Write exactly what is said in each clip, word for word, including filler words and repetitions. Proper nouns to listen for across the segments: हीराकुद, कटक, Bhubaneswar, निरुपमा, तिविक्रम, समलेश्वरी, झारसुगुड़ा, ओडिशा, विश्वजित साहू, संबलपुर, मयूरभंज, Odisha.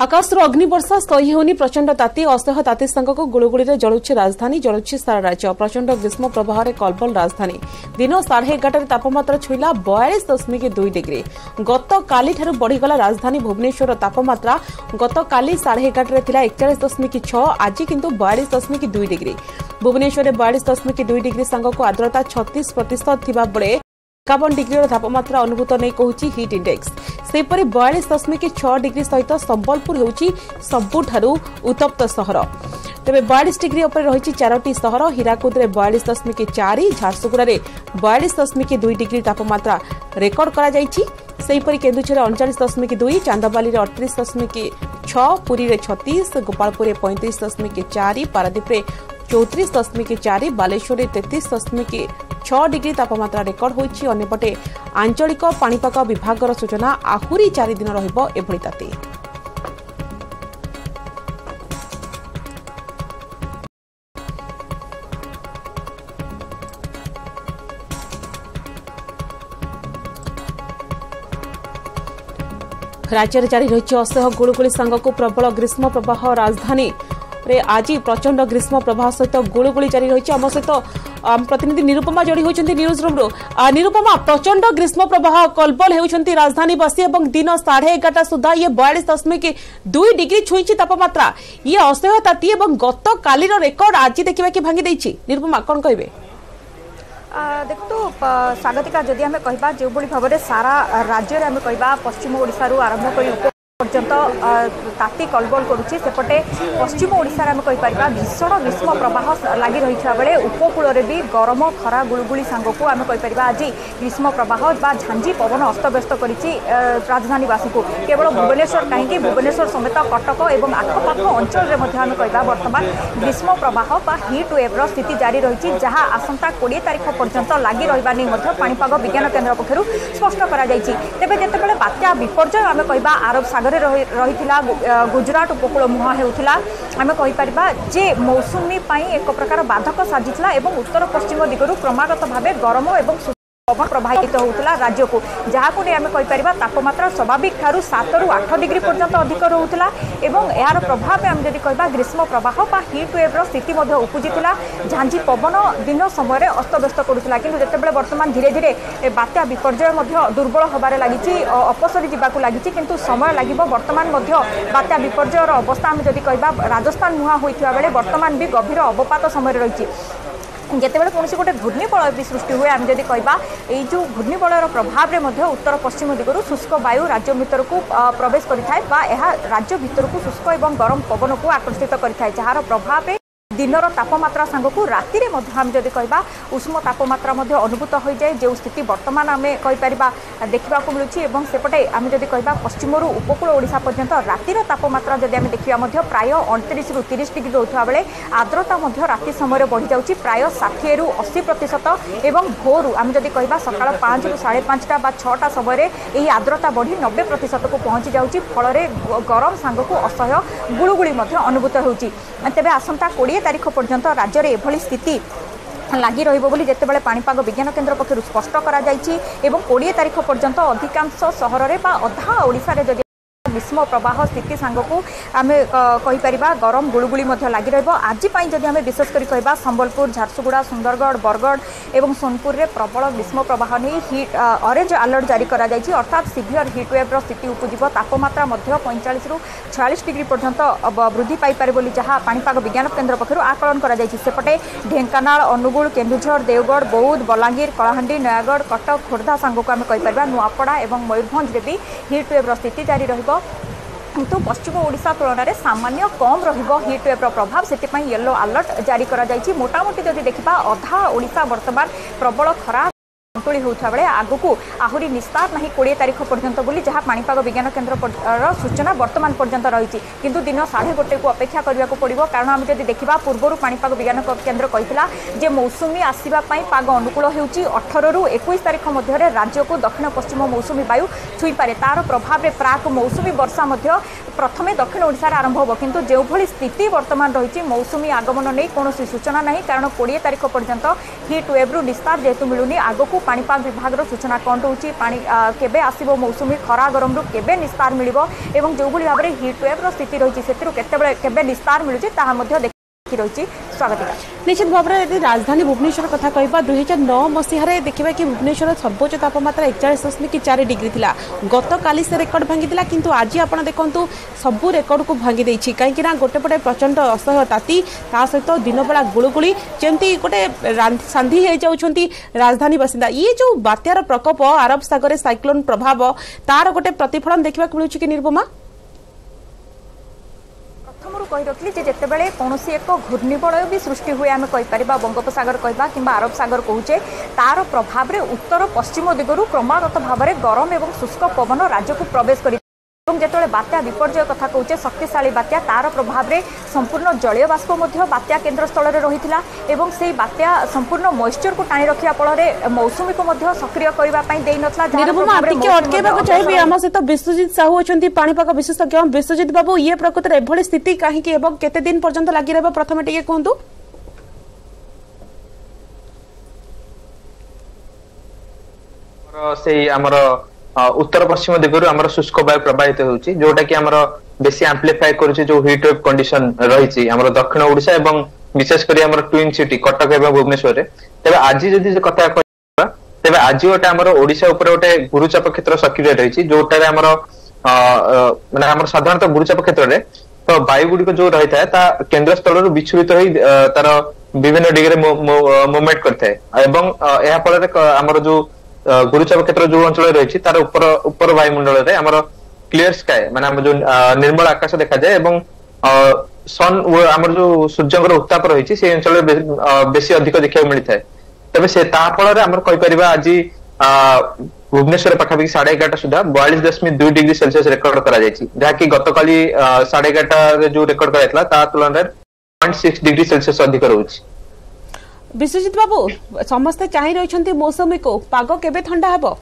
आकाशर अग्निवर्षा सही होनी प्रचंड ताती असह्य ताती सांगक गुलुगुड़ी में जलुच्छे राजधानी जलुच्छे सारा राज्य प्रचंड ग्रीष्म प्रवाह में कलबल राजधानी दिन साढ़े एगारटे तापमात्रा छुईला बयालीस दशमिक दुई डिग्री गत काली ठारू बढ़ीगला राजधानी भुवनेश्वर तापमात्रा गत काली साढ़े एगारटे एकचाश दशमिक छः आज किंतु बयालीस दशमिक दुई डिग्री भुवनेश्वर में बयालीस दशमिक दुई डिग्री सांगक आर्द्रता छत्तीस प्रतिशत थिबा बेले इक्यावन डिग्री तापमात्रा अनुभूत नहीं कहूँ हिट इंडेक्स सेपरि बयालीस दशमिक छः डिग्री सहित संबलपुर होउछि सबुठारू उत्तप्त सहर तेज बयालीस डिग्री उपर रही चारोटी सहर हीराकुद में बयालीस दशमिक चार झारसुगुड़ा में बयालीस दशमिक दुई डिग्री तापमात्रा रेकर्ड कर केन्दुझर उनचालीस दशमिक दुई चांदबाली में अड़तीस दशमिक छः पुरी में छत्तीस गोपालपुर में पैंतीस दशमिक चार पारादीप में चौतीस दशमिक चार बालेश्वर में तेतीस दशमिक छह डिग्री तापमात्रा रेकर्ड होइछि। अन्यपटे आंचलिक पाणीपाग विभागर सूचना आहुरी चार दिन रहिबो एभली ताती। राज्य जारी रही असह्य गुलुगुली सांगकु प्रबल ग्रीष्म प्रवाह राजधानी रे आज प्रचंड ग्रीष्म प्रवाह सहित गुलुगुली जारी रही। आम सहित प्रतिनिधि निरुपमा जोड़ी होती न्यूज रूम रू निरुपमा प्रचंड ग्रीष्म प्रवाह कलबल होती राजधानीवासी और दिन साढ़े एगारटा सुधा ये बयालीस दशमिक दुई डिग्री छुईची तापमात्रा ये असह्य ताती और गत काली रेकर्ड आज देखा कि भांगी देछि। निरुपमा कौन कहे देखु स्वागतिका जदि आम कह जो भाव में सारा राज्य में कह पश्चिम ओडिशा रू आरंभ कर पर्यंत ताती कलबल करुच्चे सेपटे पश्चिम ओडिशा में कहींपर भीषण ग्रीष्म प्रवाह लगी रही बेले उपकूल में भी गरम खरा गुलुगुली सांग को आम कहींपर आज ग्रीष्म प्रवाह बा झांझी पवन अस्तव्यस्त करी राजधानीवासी को केवल भुवनेश्वर कहीं भुवनेश्वर समेत कटक और आखपाख अंचल में आम कह बर्तमान ग्रीष्म प्रवाह बा हिट वेव्र स्थिति जारी रही जहाँ आसंता कोड़े तारीख पर्यंत लगी रही नहीं पाणीपाग विज्ञान केन्द्र पक्षर स्पष्ट कर तेज जितेबाला बात्या विपर्जय आम कह आरब सागर रही गुजरात उपकूल मुहां होता आम कहींपर जे मौसुमी एक प्रकार बाधक साजिता और उत्तर पश्चिम दिगरू क्रमागत भाव गरम और पवन प्रभावित होता राज्य को जहाँ को नहीं आम कहींपर तापमात्रा स्वाभाविक ठारू सातरू आठ डिग्री पर्यंत अधिक रोला यार प्रभाव आम जब कह ग्रीष्म प्रवाह बा हिट वेव्र स्थिति उपजी झांझी पवन दिन समय अस्तव्यस्त करूला कि जितेबाला बर्तमान धीरे धीरे बात्या विपर्जय दुर्बल होबार लगी अपसरी जावाक लगी किंतु समय लगे बर्तमान बात्या विपर्जयर अवस्था आम जब कह राजस्थान मुहां होता बेले बर्तमान भी गभीर अवपात समय रही जितेबाला कौन गोटे घूर्णिबलय भी सृष्टि हुए आम जब कह जो घूर्णिबलयर प्रभाव में उत्तर पश्चिम दिगरू शुष्क वायु राज्य भीतर को प्रवेश करें बा राज्य भीतर को शुष्क और गरम पवन को आकर्षित करें जार प्रभाव में दिनर तापमात्रा सांगकू राति आम जब कह उष्म तापमात्रा अनुभूत हो जाए जो स्थिति बर्तमान आम कहींपर देखा मिलूँ और सेपटे आम जब कह पश्चिम उपकूल ओडिशा पर्यंत रातिर तापमात्रा जब आम देखा प्राय अड़तीस रु तीस डिग्री रोकता बेले आर्द्रता राति समय बढ़ी जाऊँगी प्राय षाठी रु अशी प्रतिशत और भोरू आम जब कह सका पाँच रु साढ़े पाँचटा बा छटा समय यही आर्द्रता बढ़ी नब्बे प्रतिशत को पहुँची जाऊँगी फल गरम सांगकू असह्य गुलुगुली अनुभूत हो तेज आसंता कोड़े तारीख पर्यंत राज्य में एभली स्थिति लगी रही जितेबाला पाणीपाग विज्ञान केन्द्र पक्षर स्पष्ट कर कोड़े तारीख पर्यंत अधिकांश सहर में अधा ओडिशा जब ग्रीष्म प्रवाह स्थिति सांगकू आम कहींपर गरम गुलुगुली लगी रही जब आम विशेषकर कह संबलपुर झारसुगुड़ा सुंदरगढ़ बरगढ़ और सोनपुर में प्रबल ग्रीष्म प्रवाह नहीं हिट ऑरेंज अलर्ट जारी अर्थात सीवियर हिट वेव्र स्थिति उपजीव तापमात्रा पैंतालीस रु छियालीस डिग्री पर्यंत वृद्धि पाइपर जहाँ पाणीपाग विज्ञान केन्द्र पक्षर आकलन करपटे ढेंकानाल अनुगुल केन्दुझर देवगढ़ बौद्ध बलांगीर कलाहांडी नयागढ़ कटक खोर्धा सांगकू आम कहींपर नुआपड़ा और मयूरभंज में भी हिट वेव्र स्थिति जारी रही किंतु पश्चिम ओडिशा तुलन में सामान्य कम रहिबो हिट वेव्र प्रभाव से येलो अलर्ट जारी कराई मोटामोटी जदि देखा अधा ओडिशा वर्तमान प्रबल खरा संतुली होता बेले आगक आहरी निस्तार नहीं कोड़े तारीख पर्यंत बोली जहाँ पाणीपाग विज्ञान केन्द्र सूचना वर्तमान पर्यंत रही किंतु दिन साढ़े गोटे को अपेक्षा करने को पड़ो कारण आम जब देखा पूर्व पाणीपाग विज्ञान केन्द्र कहता मौसुमी आसवाई पाग अनुकूल होठर रु एक तारीख मध्य राज्य को दक्षिण पश्चिम मौसुमी वायु छुईपे तार प्रभाव में प्राक मौसुमी वर्षा प्रथमे दक्षिण ओडिशार आरंभ हो किंतु जो भली स्थिति वर्तमान रही मौसुमी आगमन नहीं कौन सूचना नहीं कारण कोड़े तारीख पर्यंत हिट वेव्रु निस्तार जेहेतु मिलूनी आगकू पाणीपाग विभाग सूचना कौन रोचे पानी केबे आसीबो मौसुमी खरा गरम रु केबे निस्तार मिलिबो एवं जो भली भाबरे हिट वेव्र स्थिति रही सेतिरु केतेबेले केबे निस्तार मिलुचे ताहा मध्ये निश्चित भाव में राजधानी भुवनेश्वर कथा कह दुई हजार नौ मसीह देखा कि भुवनेश्वर सर्वोच्च तापमात्रा एकचाश दशमिक चार डिग्री था गत काली से रेकर्ड भांगी किंतु आज आप देखु सबू रेकर्ड को भांगी कहीं गोटेपटे प्रचंड असह्य ताती सहित दिन बेला गुड़गुड़ी जमी गोटे सांधी राजधानी बासिंदा ये जो बात्यार प्रकोप आरब सागर साइक्लोन प्रभाव तार गोटे प्रतिफलन देखा मिलूँ कि निर्बमा कही रखिली जितेबाला कौन एक घूर्णिवलय भी सृष्टि हुए आम कहीपर बंगोपसगर कहवा कि अरब सागर कहे तार प्रभाव में उत्तर पश्चिम दिगुरु क्रमागत भाव में गरम एवं शुष्क पवन राज्य को प्रवेश कर जो बात्या विपर्जय कथा कहे शक्तिशाली बात्या तार प्रभाव में संपूर्ण जलय बाष्प बात्या केन्द्रस्थल रही है और से बात्या संपूर्ण मॉइश्चर को टाणी रखा फल मौसुमी को सक्रिय करने आम सहित विश्वजित साहू अच्छा पाणीपाग विशेषज्ञ विश्वजित बाबू ये प्रकृत एभली स्थिति कहीं केते दिन पर्यंत लगी रहा प्रथम टे कहतु उत्तर पश्चिम दिगुरु आमर शुष्क वायु प्रवाहित होउची जोटा कि आमर बेसी एम्प्लीफाई करूची जो हीट वेव कंडीशन रही आमर दक्षिण ओडिशा एवं विशेष करी आमर ट्विन सिटी कटक एवं भुवनेश्वर रे तबे आज जदि कथा करा तबे आज ओटा आमर ओडिशा ऊपर ओटे गुरुचाप क्षेत्र सक्रिय रही जोटा रे आमर माने आमर साधारणतः गुरुचाप क्षेत्र रे तो वायु गुडी को जो रही था ता केंद्र स्थल रु विचलित होई तार विभिन्न डिग्री मूवमेंट करथे एवं एहा फल रे आमर जो गुरुचाप क्षेत्र जो अंचल रही तार उपर उपर वायुमंडल रे आमर क्लियर स्काय माने हम जो निर्मल आकाश देखा जाए एवं सन आमर जो सूर्यंकर उत्ताप रही से अंचल बे, बेसी अधिक देखा मिलता है तबे से ता फल रे आमर कहि परिबा आज भुवनेश्वर पाखापाखि साढ़े एगारटा सुधा बयालीस दशमिक दुई डिग्री सेलसीयस रेकर्ड कराई जहाँकि गतकाली साढ़े एगारटा जो रेकर्ड कराइला ता तुलन पॉइंट सिक्स डिग्री सेलसीयस अधिक रहुछि। विश्वजित बाबू समस्ते चाह रही मौसमी को पागो केबे ठंडा हबो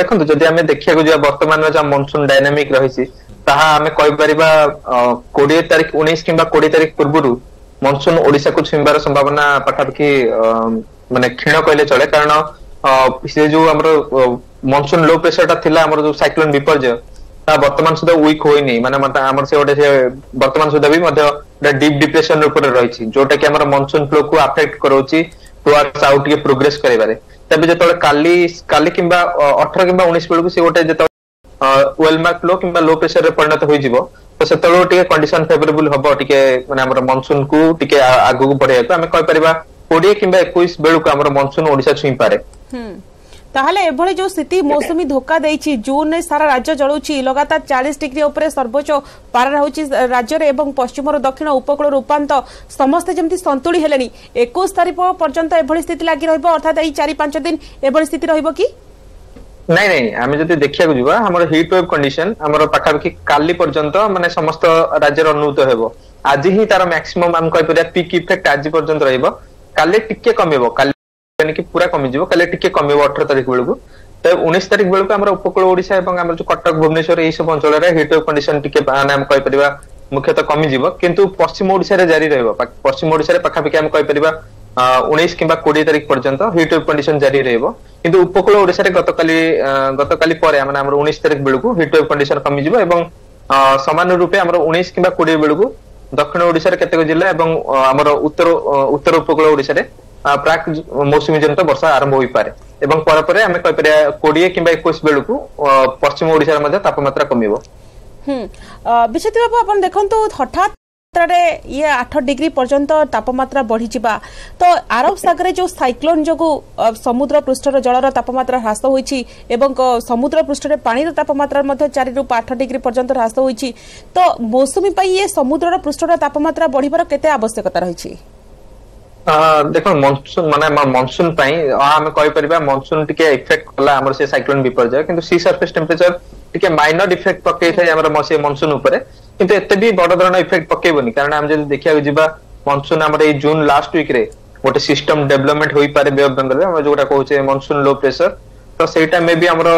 देखो जदि आमे देखिया को जे वर्तमान में जो मानसून डायनामिक रही ताहा आमे कहि परिबा बीस तारिख उन्नीस किबा बीस तारिख पूर्वरु मानसून ओडिसा को छुइबार संभावना पाखापाखि माने क्षीण कहले चले कारण से जो हमर मानसून लो प्रेशर ता थिला हमर जो साइक्लोन विपर्जय ता वर्तमान सुधा वीक होइनी माने हमर से ओडे से वर्तमान सुधा भी मध्य डीप डिप्रेशन ऊपर रही जोटा कि हमर मानसून फ्लो को अफेक्ट करोची तो आउट आउट के प्रोग्रेस करे बारे तबे जतले काली काली किबा अठारह किबा उन्नीस बेलु से ओटे जत वेलमार्क फ्लो किबा लो प्रेशर रे परिणत होई जीवो तो सेतलो टिके कंडीशन फेवरेबल हबो टिके माने हमर मानसून को टिके आगु को बढ़िया को हमें कहि परिबा बीस किबा इक्कीस बेलु को हमर मानसून ओडिसा छुई पारे हम ताहले एभली जो स्थिति मौसमी धोखा देछि जून ने सारा राज्य जळुछि लगातार चालीस डिग्री ऊपर सर्वोच्च पारा रहउछि राज्य रे एवं पश्चिम और दक्षिण उपकूल रूपांत समस्त जेमति संतुली हेलेनी इक्कीस तारिख पर्यंत एभली स्थिति लागि रहइबो अर्थात एही चार पाँच दिन एभली स्थिति रहइबो कि नहीं नहीं आमे जति देखिया को जिबा हमर हीट वेव कंडीशन हमर पाखा कि काली पर्यंत माने समस्त राज्य रे अनुभूत हेबो आज ही तार मैक्सिमम हम कहि परिया पीक इफेक्ट आज पर्यंत रहइबो काली टिके कमिबो काली कि पूरा कमी जीव कल टिके कमी अठारह तारिख बेलू तो उन्नीस तारिख बेलू आम उपकूल ओडिशा एवं जो कटक भुवनेश्वर ये सब अंचल हिट वेव कंडीशन कहीपर मुख्यतः कमिजी किंतु पश्चिम ओडिशा जारी रहा पश्चिम ओडिशा पाखापाखि आम कहीपर उन्नीस किंबा बीस तारिख पर्यंत हिट वेव कंडीशन जारी रहा किंतु उपकूल ओडिशा गतकाली गतकाली परे माने आम उन्नीस तारिख बेलू हिट वेव कंडीशन कमिजी और सामान्य रूपे आम उन्नीस किंबा बीस बेलू दक्षिण ओडिशा केतेक जिला और आम उत्तर उत्तर उपकूल ओडिशा प्राक मौसुमी जनित वर्षा आरंभ हो पारे एवं परपरे हमें कहि पारे बीस किबा इक्कीस बेलु को पश्चिम ओडिसा मध्ये तापमात्रा कमिवो हम विशेष बाबू अपन देखंतु हठात रे ये आठ डिग्री पर्यंत तापमात्रा बढ़ी जिबा तो आरब सागर जो साइक्लोन जगो समुद्र पृष्ठर जलर तापमात्रा ह्रास होईची एवं समुद्र पृष्ठरे पानीर तापमात्रा मध्ये चार रू आठ डिग्री पर्यंत ह्रास होईची तो मौसुमी पई ये समुद्रर पृष्ठर तापमात्रा बढ़िबार केते आवश्यकता रहिची देखो मानसून माने मानसून आम कहीपर मानसून टिके इफेक्ट कला हमर से साइक्लोन विपर्जय किंतु सी सरफेस टेम्परेचर टिके माइनर इफेक्ट पकई थाय हमर मसे मानसून उपरे किंतु एते भी बड़ धरण इफेक्ट पकईबोनी कारण हम जदि देखिया जिबा मानसून हमर ए जून लास्ट वीक रे गोटे सिस्टम डेवलपमेंट होई पारे बे ऑफ बंगाल रे हम जोटा कहउचे मानसून लो प्रेशर तो सेटा मे भी हमर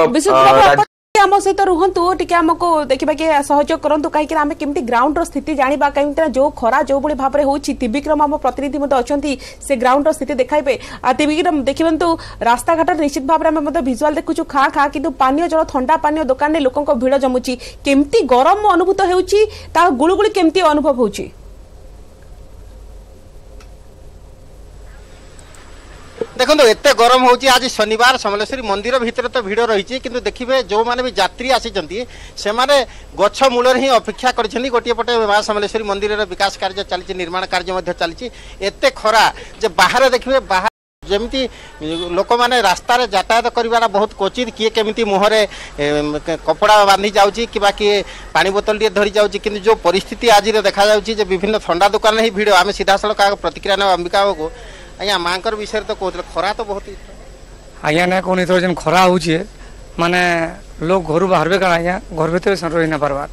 आम सहित रुहतु टी आमको देखा कि सहयोग करूँ कहीं आम केमी ग्राउंड स्थिति जाना कहीं जो खरा जो भाव में होतीविक्रम आम प्रतिनिधि अच्छे से ग्राउंड स्थिति देखाइबे तिविक्रम देखिए तो रास्ता घाट निश्चित भाव में भिजुआल देखु खाँ खाँ कि पानी जल ठंडा पानी दुकान में लोकों भिड़ जमुची केमती गरम अनुभूत हो गुलुगुली केमती अनुभव हो देखो एत गरम होची आज शनिवार समलेश्वरी मंदिर भितर तो भिड़ रही किंतु देखिए जो माने भी यात्री आसी से माने गच्छ मूल ही अपेक्षा कर गोटे पटे माँ समलेश्वरी मंदिर विकास कार्य चली निर्माण कार्य चली एत खरा जे बाहर देखिए बाहर जमी लोक मैंने रास्त यातायात करवाटा बहुत क्वचित किए केमी मुहरे कपड़ा बांधि जाऊँगी किए पानी बोतल टे धरी जाऊँगी कि जो परिस्थिति आज देखा जा विभिन्न ठंडा दुकान ही भिड़ आम सीधा साल क्या प्रतिक्रिया ना अंबिका को आज्ञा माँ विषय तो कहते खरा तो बहुत आज्ञा ना कौन जन खरा हो माने लोग घर बाहर क्या आज्ञा घर भितर रही ना पार्बार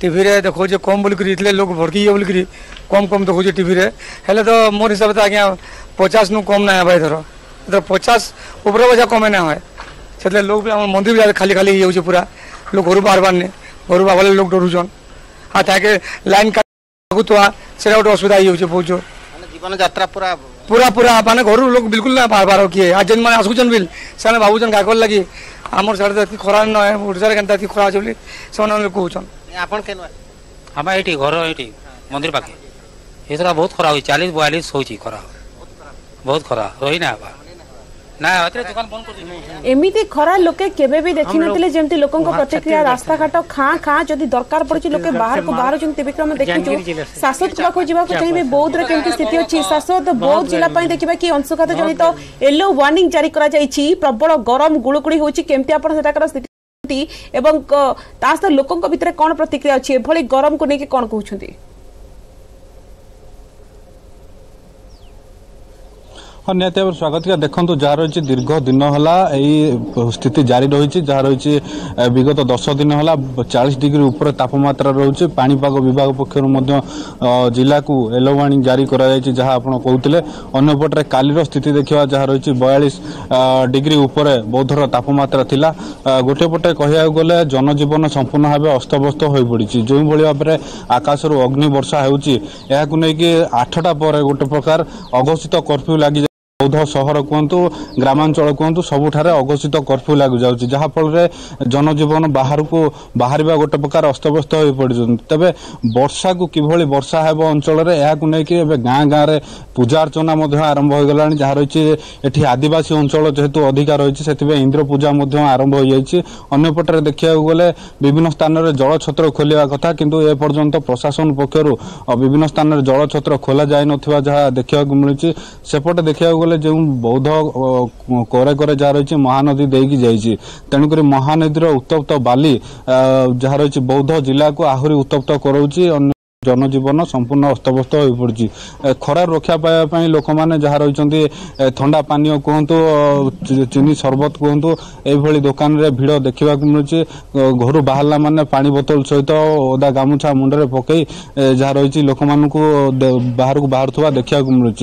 टीवी रे देखो जे कम बोल कर लोग भड़की बोल कर कम कम देखो टीवी रे हेले तो मोर हिसाब से आज्ञा पचास नु कम ना है भाई धर तो पचास ऊपर बजा कमे ना है से लोग भी मंदिर भी खाली खाली हो पूरा लोग घर बाहर बार ने घर बाहर लोग डरुन आ ताके लाइन काटुआ से गोटे असुविधा ही बहुत जोर जीवन यात्रा पूरा पूरा पूरा माने घर लोग बिल्कुल ना बाहर बाहर किए आज जेन मैंने आसुचन बिल से भावुन गागर लगी आम साढ़े तो खरा ना ओडार के खरा अच्छे बोली से कौन आपण के हम ये घर ये मंदिर पाखे ये थोड़ा बहुत खरा हो चालीस बयालीस हो खरा बहुत खरा रही ना एमती खरा लोके केबे भी देखी नथिले जेमती लोकन को प्रतिक्रिया रास्ता घाट खाँ खाँ जदि दरकार पड़छि लोके बाहर को बाहर जन तिविक्रम देखिछु शासक को को जीवा को चाहिए बौद्ध रे केमती स्थिति अछि शासक बौद्ध जिला पय देखिबा कि अंशुघात जनित येलो वार्निंग जारी करा जाय छि प्रबल गरम गुळुगुळी होछि केमती आपण सेटाकर स्थिति एवं तास लोकन को भीतर कोन प्रतिक्रिया अछि एभली गरम को नेके कोन कहउछन्ती और निहत्य भाव स्वागत क्या देखो जहाँ रही दीर्घ दिन है यही स्थिति जारी रही जहाँ रही विगत दस दिन है चालीस डिग्री उपर तापमात्रा रोचे पाणीपाग विभाग पक्षर जिला को येलो वार्निंग जारी कराई जहाँ आप कहते अंपटे कालीर स्थिति देखा जहाँ रही बयालीस डिग्री उपर बौद्धर तापमात्रा थिला गोटे पटे कह गले जनजीवन संपूर्ण भाव अस्तव्यस्त हो पड़ी जो भाव आकाश रू अग्नि वर्षा होगी आठटा पर गोटे प्रकार अघोषित कर्फ्यू लगी बौद्ध सहर कहतु ग्रामांचल कहतु सबुठारे अघोषित कर्फ्यू लग जाउछि जहाँ फल रे जनजीवन बाहर को बाहर गोटे प्रकार अस्तव्यस्त हो पड़े तेज वर्षा को किभली वर्षा हेब अंचल यह गाँ गाँव पूजा अर्चना आरंभ हो गला जहाँ रही एठी आदिवासी अंचल जेहेतु अधिका रही से इंद्र पूजा आरंभ हो जाइए अंपटे देखा गले विभिन्न स्थान में जल छत्र खोलिया कथा किंतु ए पर्यंत प्रशासन पक्षर विभिन्न स्थान में जल छत्र खोल जाई नथिबा जहाँ देखा मिलूँ सेपटे देखा जो बौद्ध कोरे कोरे जा रही महानदी देकी जाइए तेणुक महानदीर उत्तप्त बाली जहाँ रही बौद्ध जिला को आहरी उत्तप्त कराउछि जनजीवन संपूर्ण अस्तव्यस्त हो पड़ी खरा रक्षा पाया लोक मैंने जहाँ रही ठंडा पानी कहतु चीनी शरबत कहतु ये दुकान रे भिड़ देखा मिलूँ घर बाहर मैंने पानी बोतल सहित ओदा गामुछा मुंडे पकई जहाँ रही लोक मानक बाहर को बाहर थोड़ा देखा मिलूँ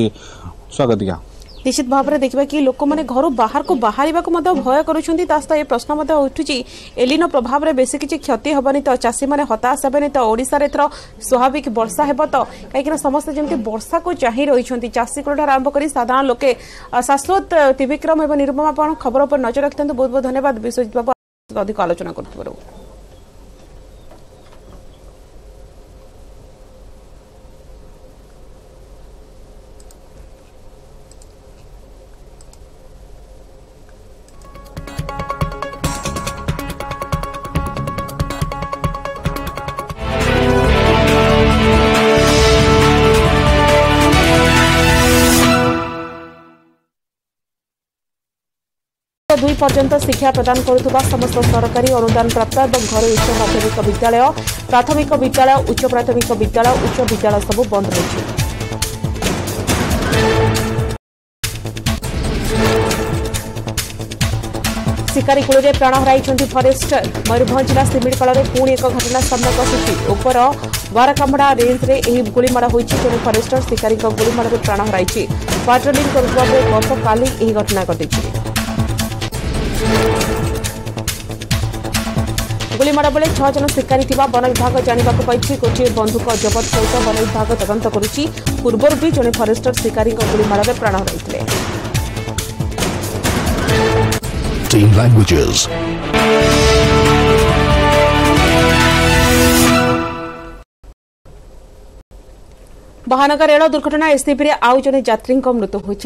स्वागत क्या निश्चित भाव में देखा कि लोक मैंने घर बाहर को बाहर को भय कर प्रश्न उठुची एलिनो प्रभाव में बेस किसी क्षति हेनी तो चाषी मैंने हताश हेनी तो ओडिशा रे थरो स्वाभाविक वर्षा हे तो कहीं समस्त जमी वर्षा को चाह रही चाषी कूल ठार आरंभ कर साधारण लोके शाश्वत तिविक्रम एवं निरुपमा आपण खबर पर नजर रखते बहुत बहुत धन्यवाद विश्वजित बाबू अधिक आलोचना कर दुई पर्यंत शिक्षा प्रदान करुवा समस्त सरकारी अनुदान प्राप्त और घर उच्च माध्यमिक विद्यालय प्राथमिक विद्यालय उच्च प्राथमिक विद्यालय उच्च विद्यालय सबू बंद रही शिकारी कूल में प्राण हर फरेस्टर मयूरभंज जिला सिमिड़पाल में पुणी एक घटना सामना आसी उपर वारकामड़ा रेंज में गोलीमार हो जड़े फरेस्टर शिकारी गोलीमार में प्राण हर पाट्रोलिंग करुवा गतकाली घटना घटी गुलीमाड़ बेले छह जन शिकारी वन विभाग जानवाक गोटे बंधुक जबत सहित वन विभाग तदंत करुच्ची। पूर्वर भी जड़े फरेस्टर शिकारी गुलीमाड़ में प्राण हराइथिले। बहानगा रेल दुर्घटना एसटीपी रे आउ जने यात्री मृत्यु होइछे।